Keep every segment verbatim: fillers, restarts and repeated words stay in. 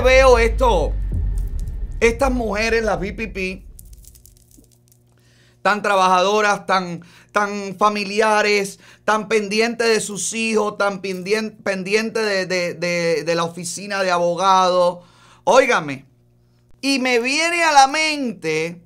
le veo esto. Estas mujeres, las B P P, tan trabajadoras, tan, tan familiares, tan pendientes de sus hijos, tan pendientes pendiente de, de, de, de la oficina de abogados. Óigame, y me viene a la mente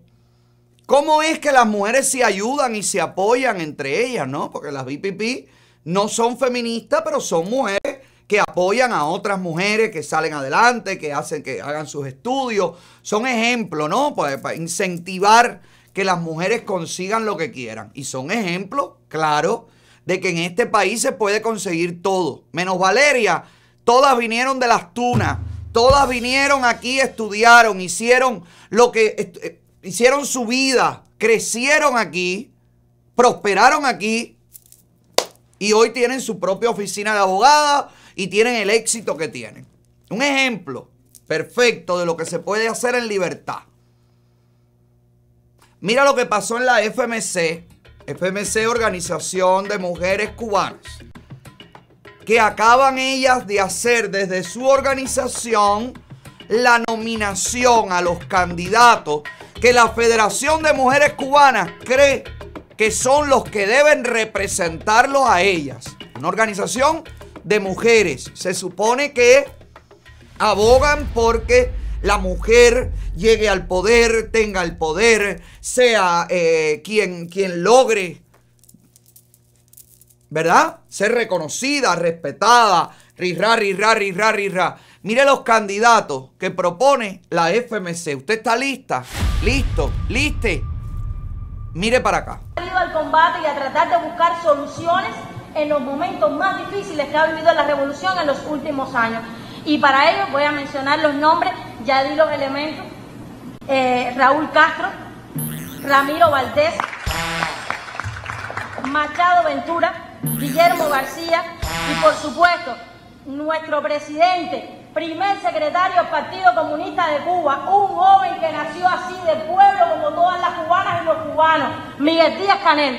cómo es que las mujeres se ayudan y se apoyan entre ellas, ¿no? Porque las B P P no son feministas, pero son mujeres que apoyan a otras mujeres que salen adelante, que hacen que hagan sus estudios. Son ejemplos, ¿no? Para, para incentivar que las mujeres consigan lo que quieran. Y son ejemplos, claro, de que en este país se puede conseguir todo. Menos Valeria, todas vinieron de las tunas. Todas vinieron aquí, estudiaron, hicieron lo que eh, hicieron su vida, crecieron aquí, prosperaron aquí y hoy tienen su propia oficina de abogada y tienen el éxito que tienen. Un ejemplo perfecto de lo que se puede hacer en libertad. Mira lo que pasó en la F M C, F M C, Organización de Mujeres Cubanas, que acaban ellas de hacer desde su organización la nominación a los candidatos que la Federación de Mujeres Cubanas cree que son los que deben representarlos a ellas. Una organización de mujeres. Se supone que abogan porque la mujer llegue al poder, tenga el poder, sea eh, quien, quien logre, ¿verdad?, ser reconocida, respetada, rirra, rirra, rirra, rirra. Mire los candidatos que propone la F M C. ¿Usted está lista? ¿Listo? ¿Liste? Mire para acá. Debido al combate y a tratar de buscar soluciones en los momentos más difíciles que ha vivido la revolución en los últimos años. Y para ello voy a mencionar los nombres, ya di los elementos. Eh, Raúl Castro, Ramiro Valdés, Machado Ventura, Guillermo García y, por supuesto, nuestro presidente, primer secretario del Partido Comunista de Cuba, un joven que nació así de pueblo como todas las cubanas y los cubanos, Miguel Díaz Canel.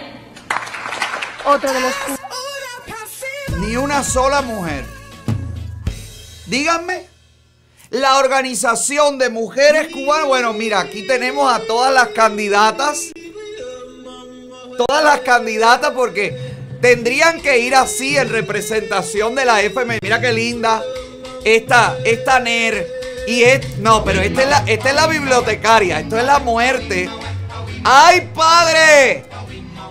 Otro de los cubanos. Ni una sola mujer. Díganme, la Organización de Mujeres Cubanas. Bueno, mira, aquí tenemos a todas las candidatas. Todas las candidatas porque tendrían que ir así en representación de la F M C. Mira qué linda. Esta, esta N E R. Y es, no, pero esta es, la, esta es la bibliotecaria. Esto es la muerte. ¡Ay, padre!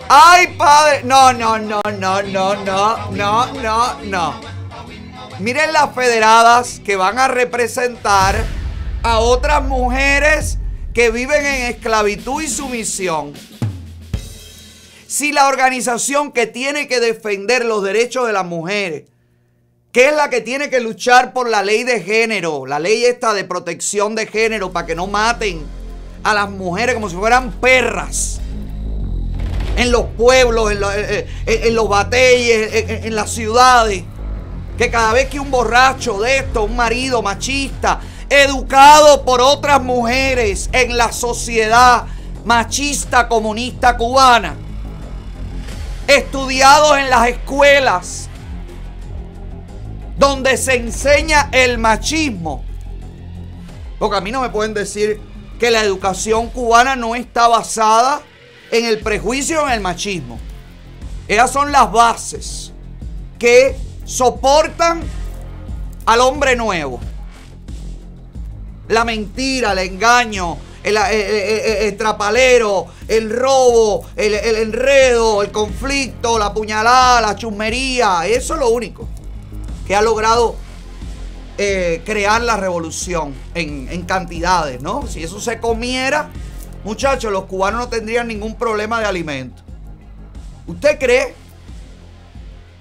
¡Ay, padre! No, no, no, no, no, no, no, no, no. Miren las federadas que van a representar a otras mujeres que viven en esclavitud y sumisión. Si la organización que tiene que defender los derechos de las mujeres, que es la que tiene que luchar por la ley de género, la ley esta de protección de género para que no maten a las mujeres como si fueran perras, en los pueblos, en los, en, en los batalles, en, en las ciudades, que cada vez que un borracho de esto, un marido machista, educado por otras mujeres en la sociedad machista comunista cubana, estudiados en las escuelas donde se enseña el machismo. Porque a mí no me pueden decir que la educación cubana no está basada en el prejuicio o en el machismo. Esas son las bases que soportan al hombre nuevo. La mentira, el engaño, El, el, el, el trapalero, el robo, el, el enredo, el conflicto, la puñalada, la chusmería. Eso es lo único que ha logrado eh, crear la revolución en, en cantidades, ¿no? Si eso se comiera, muchachos, los cubanos no tendrían ningún problema de alimento. ¿Usted cree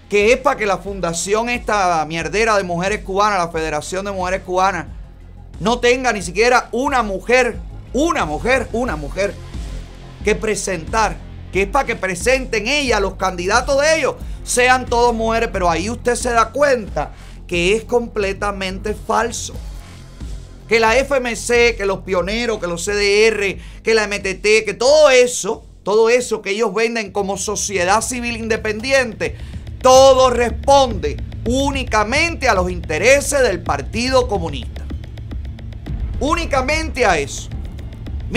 que es para que la fundación esta mierdera de mujeres cubanas, la Federación de Mujeres Cubanas, no tenga ni siquiera una mujer? Una mujer, una mujer que presentar, que es para que presenten ella, los candidatos de ellos, sean todos mujeres. Pero ahí usted se da cuenta que es completamente falso. Que la F M C, que los pioneros, que los C D R, que la M T T, que todo eso, todo eso que ellos venden como sociedad civil independiente, todo responde únicamente a los intereses del Partido Comunista. únicamente a eso.